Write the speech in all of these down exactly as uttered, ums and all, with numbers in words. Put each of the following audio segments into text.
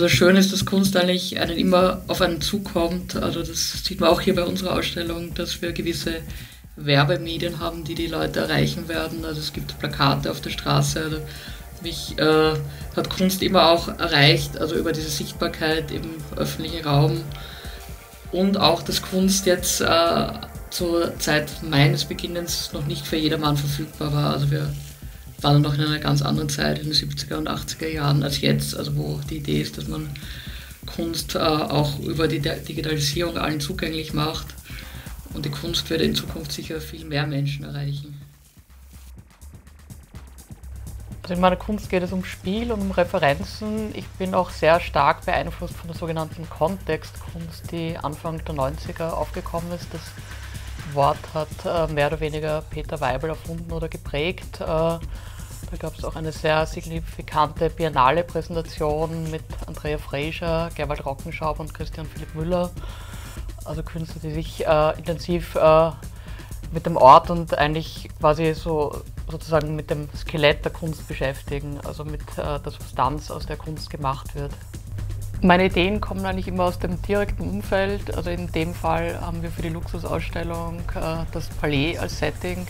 Also das Schöne ist, dass Kunst eigentlich einen immer auf einen zukommt. Also das sieht man auch hier bei unserer Ausstellung, dass wir gewisse Werbemedien haben, die die Leute erreichen werden. Also es gibt Plakate auf der Straße. Also mich äh, hat Kunst immer auch erreicht, also über diese Sichtbarkeit im öffentlichen Raum. Und auch, dass Kunst jetzt äh, zur Zeit meines Beginnens noch nicht für jedermann verfügbar war. Also wir waren noch in einer ganz anderen Zeit, in den siebziger und achtziger Jahren als jetzt, also wo die Idee ist, dass man Kunst äh, auch über die De- Digitalisierung allen zugänglich macht. Und die Kunst wird in Zukunft sicher viel mehr Menschen erreichen. Also in meiner Kunst geht es um Spiel und um Referenzen. Ich bin auch sehr stark beeinflusst von der sogenannten Kontextkunst, die Anfang der neunziger aufgekommen ist. Das Wort hat äh, mehr oder weniger Peter Weibel erfunden oder geprägt. Äh, da gab es auch eine sehr signifikante Biennale-Präsentation mit Andrea Fraser, Gerhard Rockenschaub und Christian Philipp Müller. Also Künstler, die sich äh, intensiv äh, mit dem Ort und eigentlich quasi so sozusagen mit dem Skelett der Kunst beschäftigen, also mit äh, der Substanz, aus der Kunst gemacht wird. Meine Ideen kommen eigentlich immer aus dem direkten Umfeld. Also in dem Fall haben wir für die Luxus-Ausstellung äh, das Palais als Setting.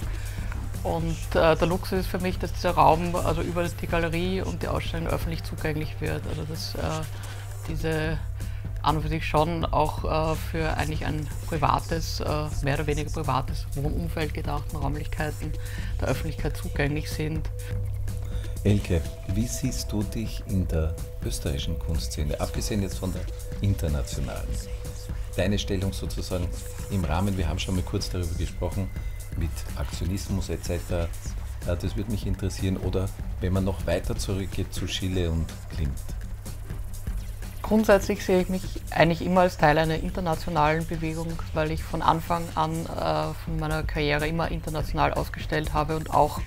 Und äh, der Luxus ist für mich, dass dieser Raum also über die Galerie und die Ausstellung öffentlich zugänglich wird. Also dass äh, diese an und für sich schon auch äh, für eigentlich ein privates, äh, mehr oder weniger privates Wohnumfeld gedachten Räumlichkeiten der Öffentlichkeit zugänglich sind. Elke, wie siehst du dich in der österreichischen Kunstszene, abgesehen jetzt von der internationalen? Deine Stellung sozusagen im Rahmen, wir haben schon mal kurz darüber gesprochen, mit Aktionismus et cetera. Das würde mich interessieren. Oder wenn man noch weiter zurückgeht zu Schiele und Klimt. Grundsätzlich sehe ich mich eigentlich immer als Teil einer internationalen Bewegung, weil ich von Anfang an äh, von meiner Karriere immer international ausgestellt habe und auch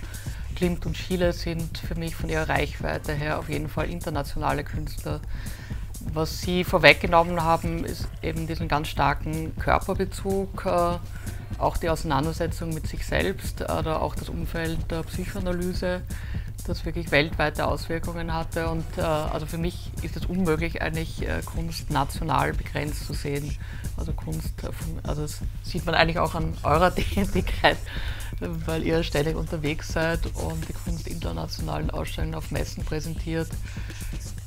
Klimt und Schiele sind für mich von ihrer Reichweite her auf jeden Fall internationale Künstler. Was sie vorweggenommen haben, ist eben diesen ganz starken Körperbezug, äh, auch die Auseinandersetzung mit sich selbst oder auch das Umfeld der Psychoanalyse, das wirklich weltweite Auswirkungen hatte. Und äh, also für mich ist es unmöglich, eigentlich äh, Kunst national begrenzt zu sehen. Also Kunst, also das sieht man eigentlich auch an eurer Tätigkeit, weil ihr ständig unterwegs seid und die Kunst internationalen Ausstellungen auf Messen präsentiert.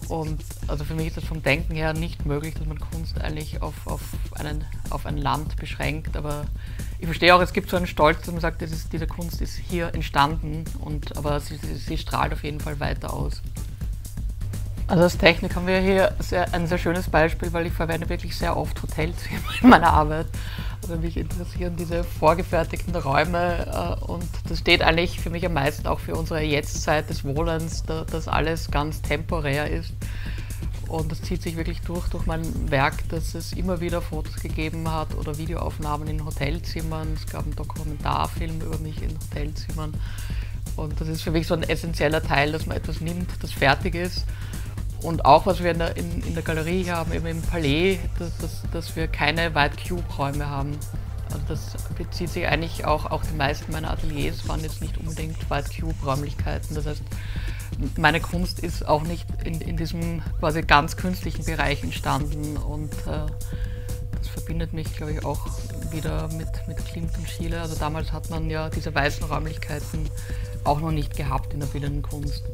Und also für mich ist das vom Denken her nicht möglich, dass man Kunst eigentlich auf, auf, einen, auf ein Land beschränkt. Aber ich verstehe auch, es gibt so einen Stolz, dass man sagt, das ist, diese Kunst ist hier entstanden, und, aber sie, sie, sie strahlt auf jeden Fall weiter aus. Also als Technik haben wir hier sehr, ein sehr schönes Beispiel, weil ich verwende wirklich sehr oft Hotels in meiner Arbeit. Also mich interessieren diese vorgefertigten Räume äh, und das steht eigentlich für mich am meisten auch für unsere Jetztzeit des Wohnens, da, dass alles ganz temporär ist. Und das zieht sich wirklich durch, durch mein Werk, dass es immer wieder Fotos gegeben hat oder Videoaufnahmen in Hotelzimmern. Es gab einen Dokumentarfilm über mich in Hotelzimmern. Und das ist für mich so ein essentieller Teil, dass man etwas nimmt, das fertig ist. Und auch was wir in der, in, in der Galerie hier haben, eben im Palais, dass, dass, dass wir keine White Cube-Räume haben. Also das bezieht sich eigentlich auch, auch die meisten meiner Ateliers waren jetzt nicht unbedingt White Cube-Räumlichkeiten. Das heißt, meine Kunst ist auch nicht in, in diesem quasi ganz künstlichen Bereich entstanden. Und äh, das verbindet mich, glaube ich, auch wieder mit, mit Klimt und Schiele. Also damals hat man ja diese weißen Räumlichkeiten auch noch nicht gehabt in der bildenden Kunst.